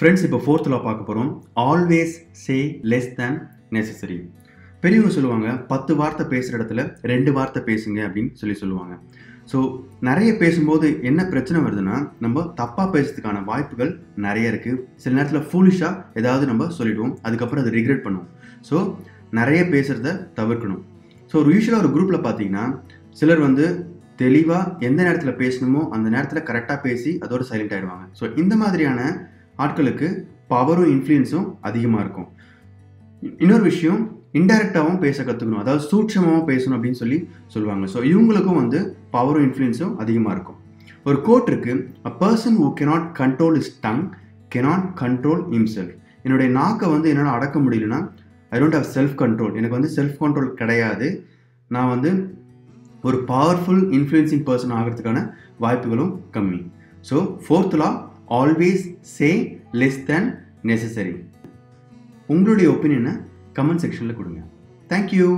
Friends, இப்போ fourth law பார்க்க போறோம். Always say less than necessary. பெரியவங்க சொல்லுவாங்க 10 வார்த்தை பேசுற இடத்துல 2 வார்த்தை பேசுங்க அப்படினு சொல்லுவாங்க. சோ நிறைய பேசும்போது என்ன பிரச்சனை வருதுன்னா நம்ம தப்பா பேசுறதுக்கான வாய்ப்புகள் நிறைய இருக்கு. சில நேரத்துல ஃபூலிஷா ஏதாவது நம்ம சொல்லிடுவோம். அதுக்கு அப்புறம் அது ரிக்ரெட் பண்ணுவோம். சோ நிறைய பேசுறத தவிர்க்கணும். சோ யூசுவலா ஒரு குரூப்ல பாத்தீங்கன்னா சிலர் வந்து தெளிவா எந்த நேரத்துல பேசணுமோ அந்த நேரத்துல கரெக்ட்டா பேசி அதோட சைலண்ட் ஆயிடுவாங்க. சோ இந்த மாதிரியான ஆட்களுக்கு பவரும் இன்ஃப்ளூயன்ஸும் அதிகமா இருக்கும். இன்னொரு விஷயம் இன்டைரக்டாவும் பேச கத்துக்கணும். அதாவது சூட்சமாவும் பேசணும் அப்படின்னு சொல்லுவாங்க. சோ இவங்களுக்கும் வந்து பவரும் இன்ஃப்ளூயன்ஸும் அதிகமா இருக்கும். ஒரு கோட் இருக்கு, a person who cannot control his tongue cannot control himself. என்னுடைய நாக்கை வந்து என்னால அடக்க முடியலன்னா I don't have self control. எனக்கு வந்து செல்ஃப் கண்ட்ரோல் கிடையாது. நான் வந்து ஒரு பவர்ஃபுல் இன்ஃப்ளூயன்சிங் பர்சன் ஆகிறதுக்கான வாய்ப்புகளும் கம்மி. So fourth law, always say less than necessary. உங்களுடைய ஒப்பீனியனை கமெண்ட் செக்ஷனில் கொடுங்க. தேங்க்யூ.